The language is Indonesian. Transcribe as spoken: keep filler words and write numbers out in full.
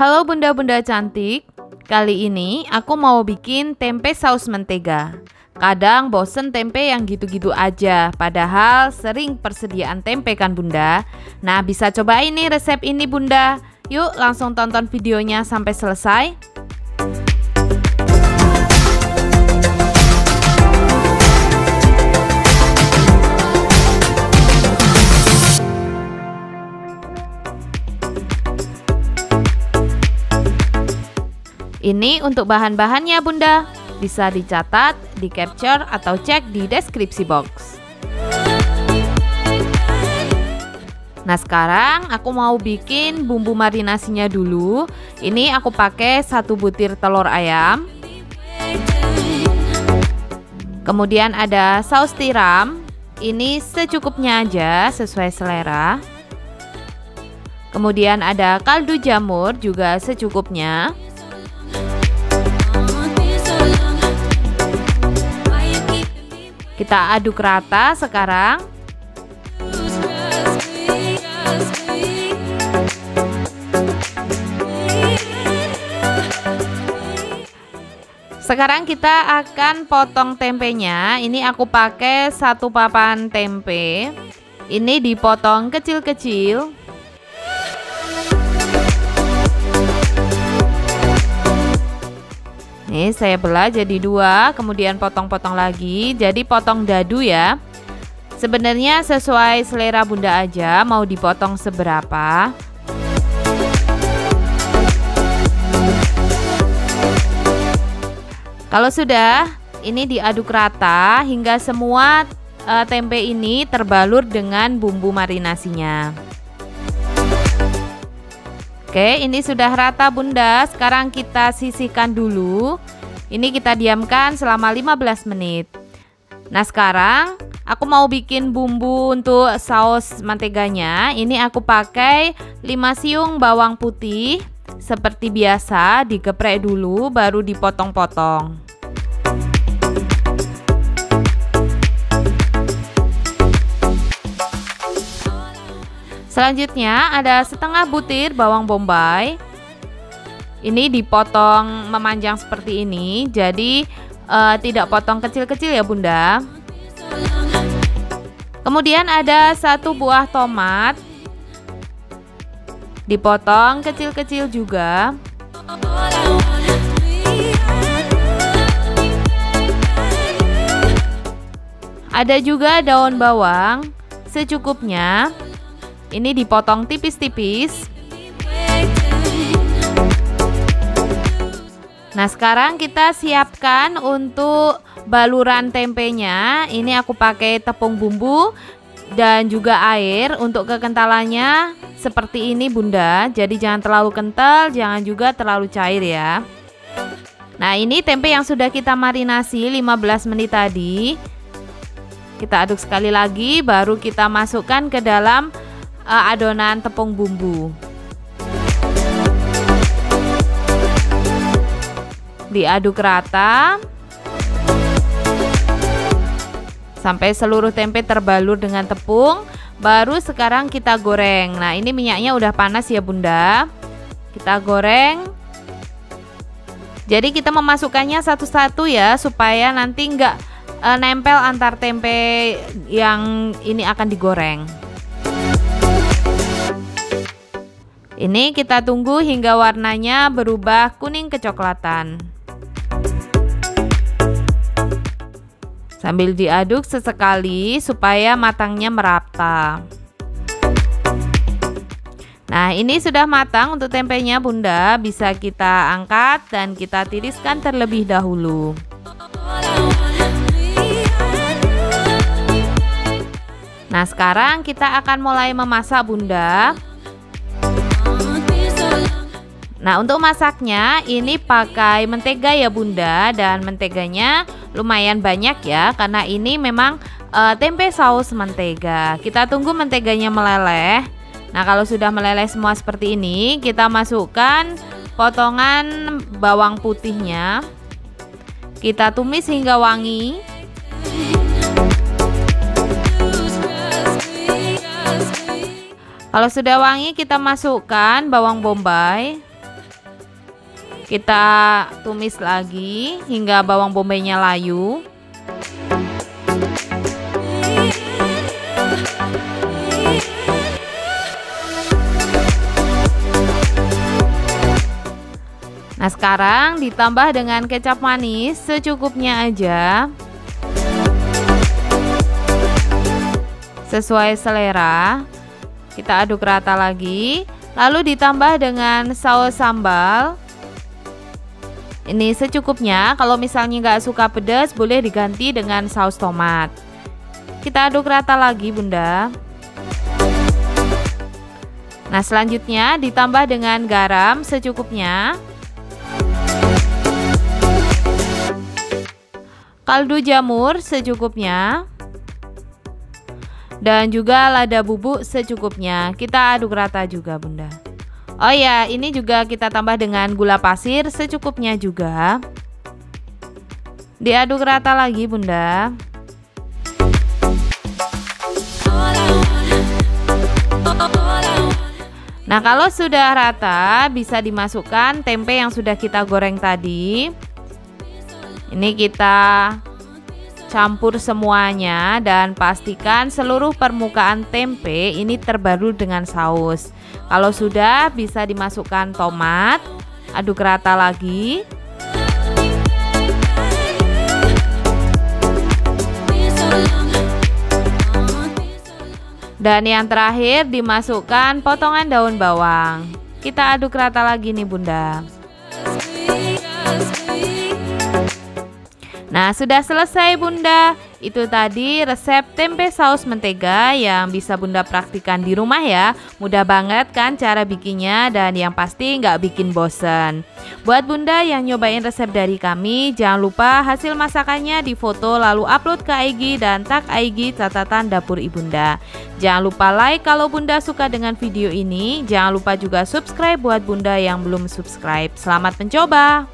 Halo bunda-bunda cantik, kali ini aku mau bikin tempe saus mentega. Kadang bosen tempe yang gitu-gitu aja, padahal sering persediaan tempe kan bunda. Nah bisa cobain nih resep ini bunda. Yuk langsung tonton videonya sampai selesai. Ini untuk bahan-bahannya bunda, bisa dicatat, di capture atau cek di deskripsi box. Nah sekarang aku mau bikin bumbu marinasinya dulu. Ini aku pakai satu butir telur ayam. Kemudian ada saus tiram, ini secukupnya aja sesuai selera. Kemudian ada kaldu jamur juga secukupnya. Kita aduk rata sekarang. Sekarang kita akan potong tempenya. Ini aku pakai satu papan tempe. Ini dipotong kecil-kecil. Nih saya belah jadi dua, kemudian potong-potong lagi, jadi potong dadu ya. Sebenarnya sesuai selera bunda aja mau dipotong seberapa. Kalau sudah, ini diaduk rata hingga semua e, tempe ini terbalur dengan bumbu marinasinya. Oke, ini sudah rata bunda. Sekarang kita sisihkan dulu. Ini kita diamkan selama lima belas menit. Nah sekarang aku mau bikin bumbu untuk saus menteganya. Ini aku pakai lima siung bawang putih. Seperti biasa digeprek dulu baru dipotong-potong. Selanjutnya ada setengah butir bawang bombay. Ini dipotong memanjang seperti ini. Jadi e, tidak potong kecil-kecil ya bunda. Kemudian ada satu buah tomat. Dipotong kecil-kecil juga. Ada juga daun bawang secukupnya. Ini dipotong tipis-tipis. Nah sekarang kita siapkan untuk baluran tempenya. Ini aku pakai tepung bumbu dan juga air. Untuk kekentalannya seperti ini bunda. Jadi jangan terlalu kental, jangan juga terlalu cair ya. Nah ini tempe yang sudah kita marinasi lima belas menit tadi. Kita aduk sekali lagi baru kita masukkan ke dalam adonan tepung bumbu. Diaduk rata sampai seluruh tempe terbalur dengan tepung. Baru sekarang kita goreng. Nah ini minyaknya udah panas ya bunda. Kita goreng. Jadi kita memasukkannya satu-satu ya, supaya nanti nggak e, nempel antar tempe yang ini akan digoreng. Ini kita tunggu hingga warnanya berubah kuning kecoklatan. Sambil diaduk sesekali supaya matangnya merata. Nah, ini sudah matang untuk tempenya bunda, bisa kita angkat dan kita tiriskan terlebih dahulu. Nah, sekarang kita akan mulai memasak bunda. Nah untuk masaknya ini pakai mentega ya bunda, dan menteganya lumayan banyak ya karena ini memang e, tempe saus mentega. Kita tunggu menteganya meleleh. Nah kalau sudah meleleh semua seperti ini, kita masukkan potongan bawang putihnya. Kita tumis hingga wangi. Kalau sudah wangi kita masukkan bawang bombay. Kita tumis lagi hingga bawang bombay-nya layu. Nah, sekarang ditambah dengan kecap manis secukupnya aja, sesuai selera. Kita aduk rata lagi, lalu ditambah dengan saus sambal. Ini secukupnya, kalau misalnya nggak suka pedas boleh diganti dengan saus tomat. Kita aduk rata lagi, Bunda. Nah, selanjutnya ditambah dengan garam secukupnya. Kaldu jamur secukupnya, dan juga lada bubuk secukupnya. Kita aduk rata juga, Bunda. Oh ya, ini juga kita tambah dengan gula pasir secukupnya juga. Diaduk rata lagi, Bunda. Nah, kalau sudah rata bisa dimasukkan tempe yang sudah kita goreng tadi. Ini kita campur semuanya dan pastikan seluruh permukaan tempe ini terbalut dengan saus. Kalau sudah bisa dimasukkan tomat, aduk rata lagi. Dan yang terakhir dimasukkan potongan daun bawang. Kita aduk rata lagi nih, Bunda. Nah, sudah selesai, Bunda. Itu tadi resep tempe saus mentega yang bisa Bunda praktikan di rumah ya. Mudah banget kan cara bikinnya, dan yang pasti nggak bikin bosen. Buat Bunda yang nyobain resep dari kami, jangan lupa hasil masakannya difoto lalu upload ke I G dan tag I G Catatan Dapur Ibunda. Jangan lupa like kalau Bunda suka dengan video ini. Jangan lupa juga subscribe buat Bunda yang belum subscribe. Selamat mencoba.